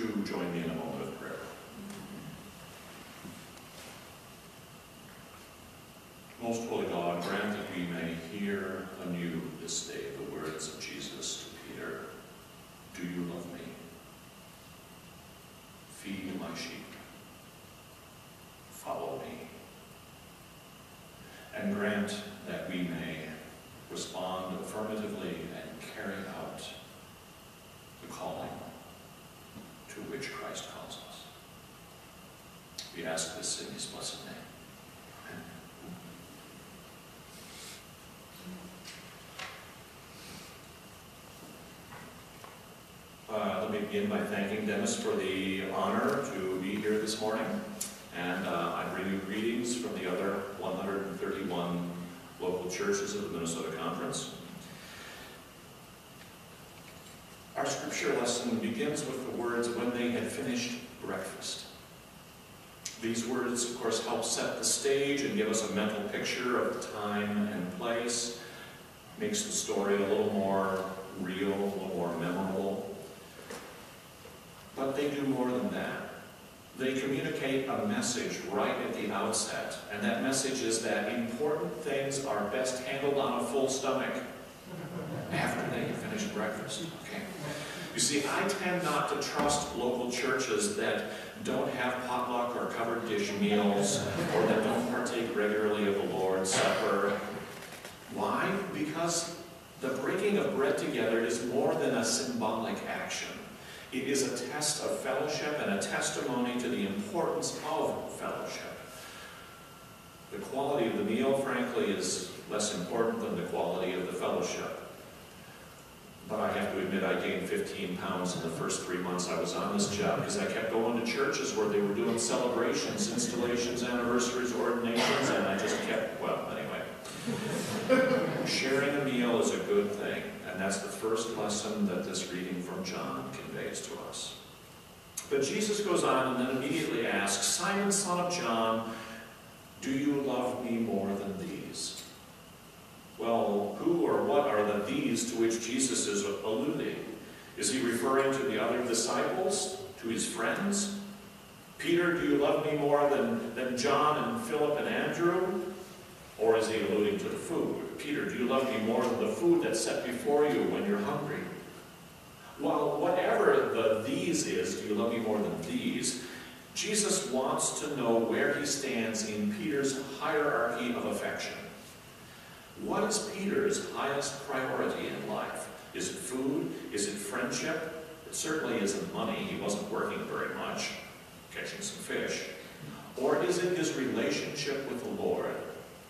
would you join me in a moment of prayer? Most holy God, grant that we may hear anew this day the words of Jesus to Peter. Do you love me? Feed my sheep. Follow me. And grant that we may respond affirmatively and carry out the calling to which Christ calls us. We ask this in his blessed name. Amen. Let me begin by thanking Dennis for the honor to be here this morning. And I bring you greetings from the other 131 local churches of the Minnesota Conference. Our scripture lesson begins with the words, "When they had finished breakfast." These words, of course, help set the stage and give us a mental picture of the time and place. Makes the story a little more real, a little more memorable. But they do more than that. They communicate a message right at the outset, and that message is that important things are best handled on a full stomach after they have finished breakfast. Okay. You see, I tend not to trust local churches that don't have potluck or covered dish meals, or that don't partake regularly of the Lord's Supper. Why? Because the breaking of bread together is more than a symbolic action. It is a test of fellowship and a testimony to the importance of fellowship. The quality of the meal, frankly, is less important than the quality of the fellowship. But I have to admit, I gained 15 pounds in the first 3 months I was on this job because I kept going to churches where they were doing celebrations, installations, anniversaries, ordinations, and I just kept, well, anyway. Sharing a meal is a good thing. And that's the first lesson that this reading from John conveys to us. But Jesus goes on and then immediately asks, "Simon, son of John, do you love me more than these?" Well, who or what are the these to which Jesus is alluding? Is he referring to the other disciples? To his friends? Peter, do you love me more than John and Philip and Andrew? Or is he alluding to the food? Peter, do you love me more than the food that's set before you when you're hungry? Well, whatever the these is, do you love me more than these? Jesus wants to know where he stands in Peter's hierarchy of affection. What is Peter's highest priority in life? Is it food? Is it friendship? It certainly isn't money. He wasn't working very much, catching some fish. Or is it his relationship with the Lord?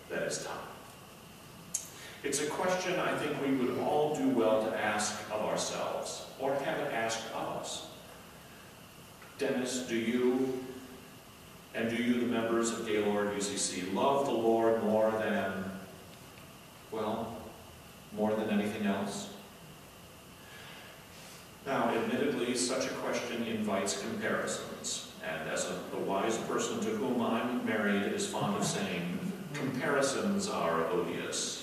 That is time. It's a question I think we would all do well to ask of ourselves, or have it asked of us. Dennis, do you, and do you, the members of Gaylord UCC, love the Lord more than, well, more than anything else? Now, admittedly, such a question invites comparisons, and as the wise person to whom I'm married is fond of saying, comparisons are odious.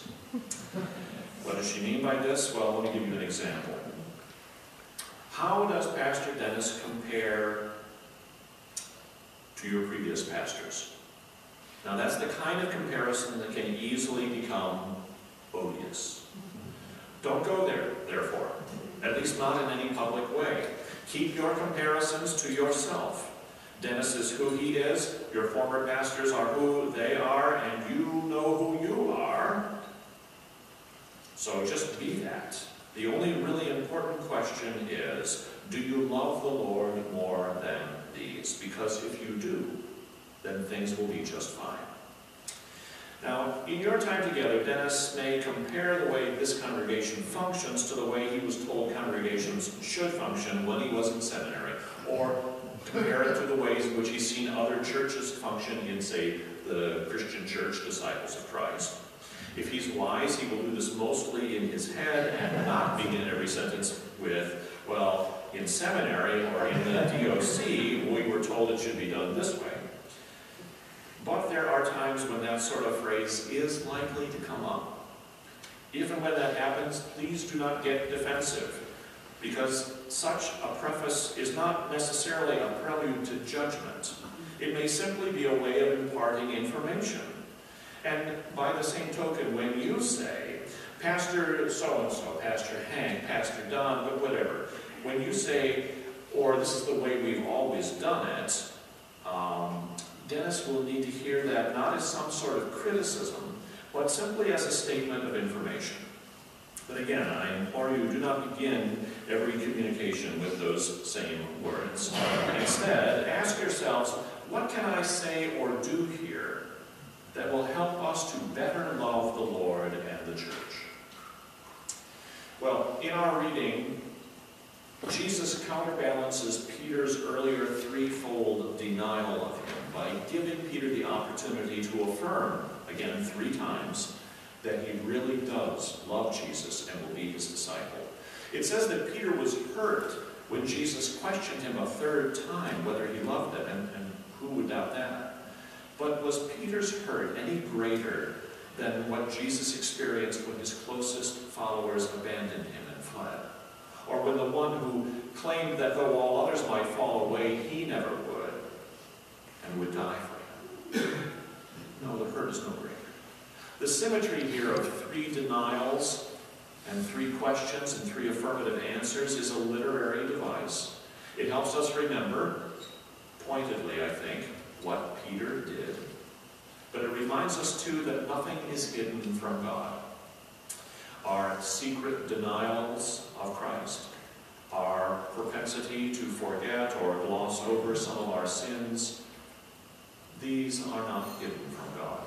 What does she mean by this? Well, let me give you an example. How does Pastor Dennis compare to your previous pastors? Now, that's the kind of comparison that can easily become odious. Don't go there, therefore, at least not in any public way. Keep your comparisons to yourself. Dennis is who he is, your former pastors are who they are, and you know who you are. So just be that. The only really important question is, do you love the Lord more than these? Because if you do, then things will be just fine. Now, in your time together, Dennis may compare the way this congregation functions to the way he was told congregations should function when he was in seminary, or compare it to the ways in which he's seen other churches function in, say, the Christian Church Disciples of Christ. If he's wise, he will do this mostly in his head and not begin every sentence with, well, in seminary or in the DOC, we were told it should be done this way. But there are times when that sort of phrase is likely to come up. If and when that happens, please do not get defensive. because such a preface is not necessarily a prelude to judgment. It may simply be a way of imparting information. And by the same token, when you say, Pastor so-and-so, Pastor Hank, Pastor Don, but whatever, when you say, or this is the way we've always done it, Dennis will need to hear that not as some sort of criticism, but simply as a statement of information. But again, I implore you, do not begin every communication with those same words. Instead, ask yourselves, what can I say or do here that will help us to better love the Lord and the church? Well, in our reading, Jesus counterbalances Peter's earlier threefold denial of him by giving Peter the opportunity to affirm, again 3 times, that he really does love Jesus and will be his disciple. It says that Peter was hurt when Jesus questioned him a 3rd time whether he loved him, and who would doubt that? But was Peter's hurt any greater than what Jesus experienced when his closest followers abandoned him and fled? Or when the one who claimed that though all others might fall away, he never would, and would die for him? No, the hurt is no greater. The symmetry here of 3 denials and 3 questions and 3 affirmative answers is a literary device. It helps us remember, pointedly I think, what Peter did. But it reminds us too that nothing is hidden from God. Our secret denials of Christ, our propensity to forget or gloss over some of our sins, these are not hidden from God.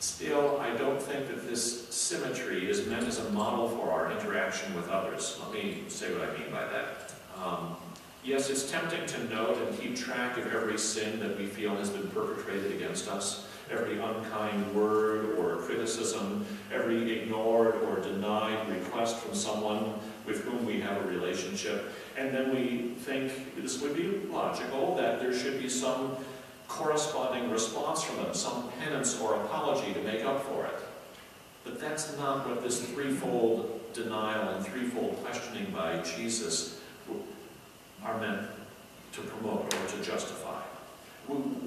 Still, I don't think that this symmetry is meant as a model for our interaction with others. Let me say what I mean by that. Yes, it's tempting to note and keep track of every sin that we feel has been perpetrated against us, every unkind word or criticism, every ignored or denied request from someone with whom we have a relationship. And then we think this would be logical that there should be some corresponding response from them, some penance or apology to make up for it. But that's not what this 3-fold denial and 3-fold questioning by Jesus are meant to promote or to justify.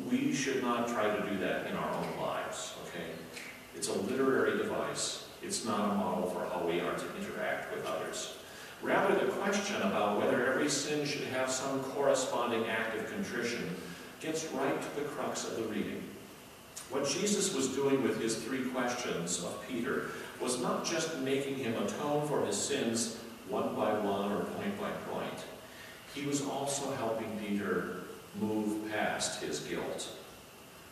We should not try to do that in our own lives, okay? It's a literary device. It's not a model for how we are to interact with others. Rather, the question about whether every sin should have some corresponding act of contrition gets right to the crux of the reading. What Jesus was doing with his 3 questions of Peter was not just making him atone for his sins one by one or point by point. He was also helping Peter move past his guilt.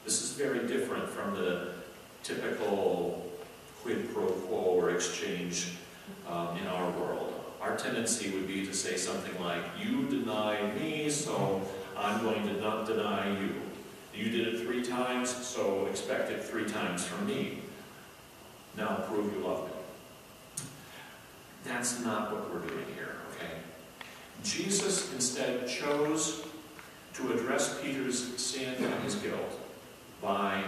This is very different from the typical quid pro quo or exchange in our world. Our tendency would be to say something like, you deny me, so I'm going to not deny you. You did it 3 times, so expect it 3 times from me. Now prove you love me. That's not what we're doing here, okay? Jesus instead chose to address Peter's sin and his guilt by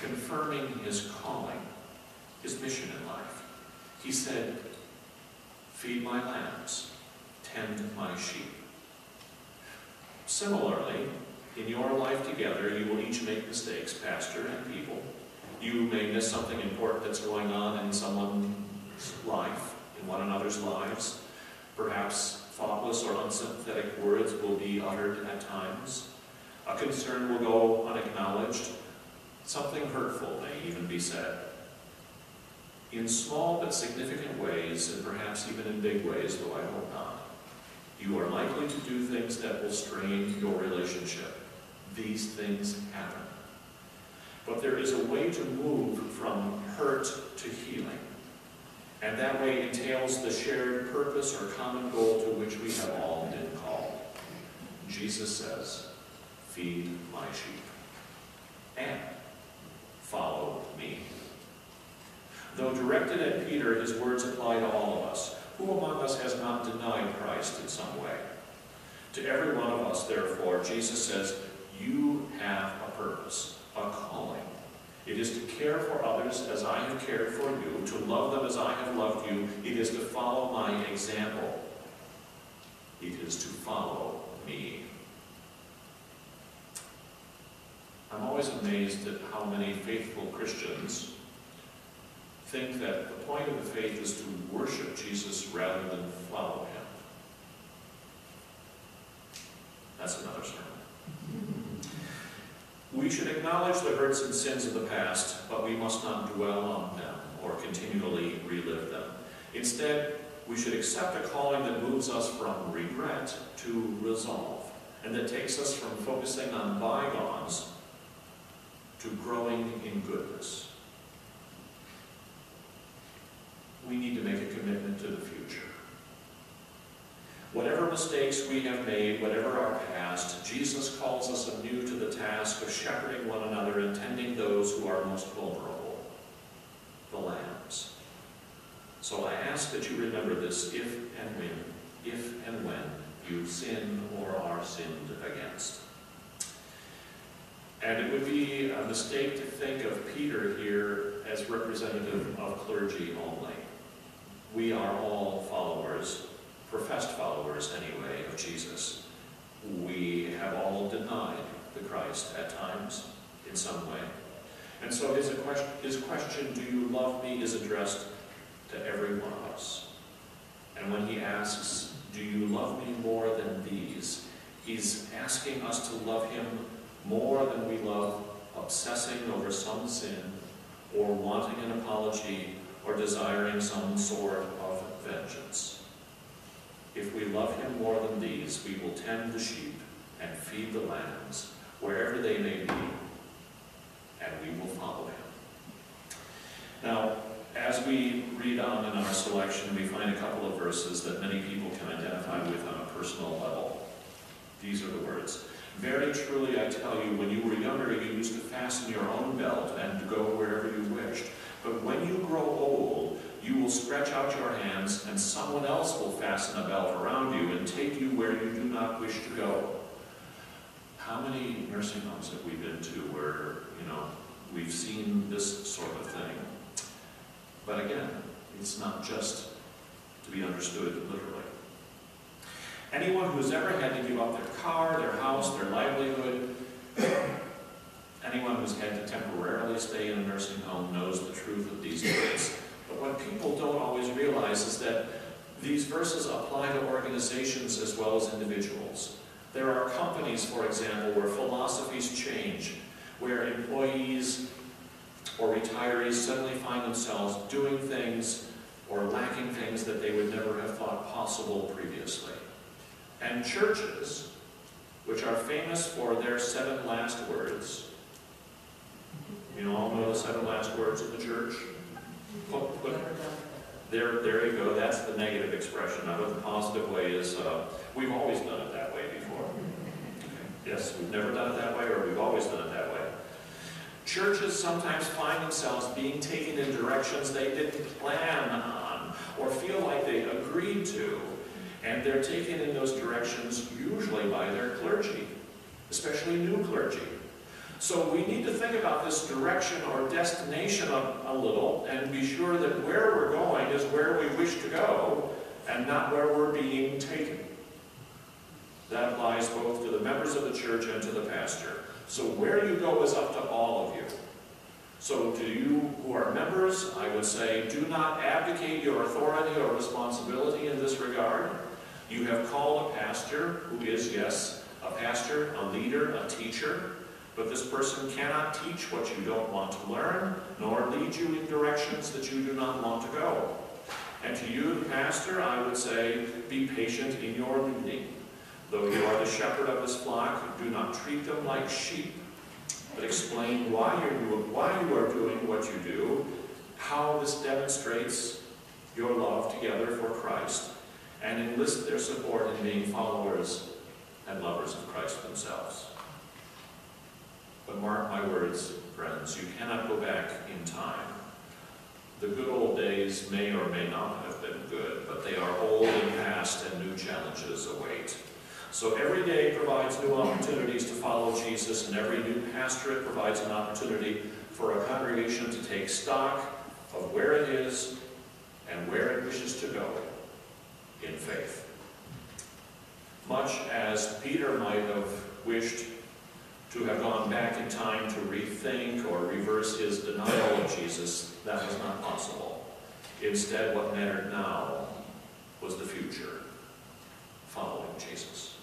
confirming his calling, his mission in life. He said, feed my lambs, tend my sheep. Similarly, in your life together, you will each make mistakes, pastor and people. You may miss something important that's going on in someone's life, in one another's lives. Perhaps thoughtless or unsympathetic words will be uttered at times. A concern will go unacknowledged. Something hurtful may even be said. In small but significant ways, and perhaps even in big ways, though I hope not, you are likely to do things that will strain your relationship. These things happen. But there is a way to move from hurt to healing. And that way entails the shared purpose or common goal to which we have all been called. Jesus says, feed my sheep and follow me. Though directed at Peter, his words apply to all of us. Who among us has not denied Christ in some way? To every one of us, therefore, Jesus says, you have a purpose, a calling, It is to care for others as I have cared for you, to love them as I have loved you. It is to follow my example. It is to follow me. I'm always amazed at how many faithful Christians think that the point of the faith is to worship Jesus rather than follow him. That's another sermon. We should acknowledge the hurts and sins of the past, but we must not dwell on them or continually relive them. Instead, we should accept a calling that moves us from regret to resolve, and that takes us from focusing on bygones to growing in goodness. We need to make a commitment to the future. Whatever mistakes we have made, whatever our past, Jesus calls us anew to the task of shepherding one another and tending those who are most vulnerable, the lambs. So I ask that you remember this if and when you sin or are sinned against. And it would be a mistake to think of Peter here as representative of clergy only. We are all followers, professed followers anyway, of Jesus. We have all denied the Christ at times, in some way. And so his question, do you love me, is addressed to every one of us. And when he asks, do you love me more than these, he's asking us to love him more than we love obsessing over some sin, or wanting an apology, or desiring some sort of vengeance. If we love him more than these, we will tend the sheep and feed the lambs, wherever they may be, and we will follow him. Now, as we read on in our selection, we find a couple of verses that many people can identify with on a personal level. These are the words. Very truly I tell you, when you were younger, you used to fasten your own belt and go wherever you wished. But when you grow old, you will stretch out your hands, and someone else will fasten a belt around you and take you where you do not wish to go. How many nursing homes have we been to where, we've seen this sort of thing? But again, it's not just to be understood literally. Anyone who has ever had to give up their car, their house, their livelihood, anyone who's had to temporarily stay in a nursing home knows the truth of these words. But what people don't always realize is that these verses apply to organizations as well as individuals. There are companies, for example, where philosophies change, where employees or retirees suddenly find themselves doing things or lacking things that they would never have thought possible previously. And churches, which are famous for their 7 last words. You all know the 7 last words of the church? There you go, that's the negative expression of it. The positive way is, we've always done it that way before. Yes, we've never done it that way, or we've always done it that way. Churches sometimes find themselves being taken in directions they didn't plan on, or feel like they agreed to. And they're taken in those directions usually by their clergy, especially new clergy. So we need to think about this direction or destination a little and be sure that where we're going is where we wish to go and not where we're being taken. That applies both to the members of the church and to the pastor. So where you go is up to all of you. So to you who are members, I would say, do not abdicate your authority or responsibility in this regard. You have called a pastor who is, yes, a pastor, a leader, a teacher, but this person cannot teach what you don't want to learn, nor lead you in directions that you do not want to go. And to you, the pastor, I would say, be patient in your leading. Though you are the shepherd of his flock, do not treat them like sheep, but explain why you are doing what you do, how this demonstrates your love together for Christ, and enlist their support in being followers and lovers of Christ themselves. But mark my words, friends, you cannot go back in time. The good old days may or may not have been good, but they are old and past, and new challenges await. So every day provides new opportunities to follow Jesus, and every new pastorate provides an opportunity for a congregation to take stock of where it is and where it wishes to go in faith. Much as Peter might have wished to have gone back in time to rethink or reverse his denial of Jesus, that was not possible. Instead, what mattered now was the future, following Jesus.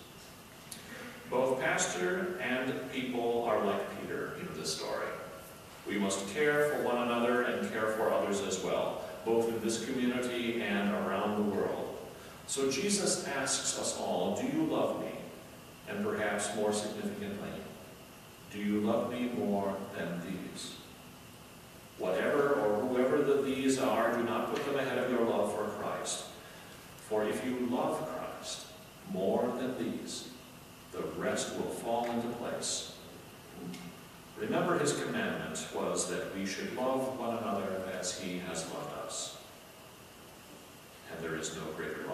Both pastor and people are like Peter in this story. We must care for one another and care for others as well, both in this community and around the world. So Jesus asks us all, do you love me? And perhaps more significantly, do you love me more than these? Whatever or whoever the these are, do not put them ahead of your love for Christ. For if you love Christ more than these, the rest will fall into place. Remember his commandment was that we should love one another as he has loved us. And there is no greater love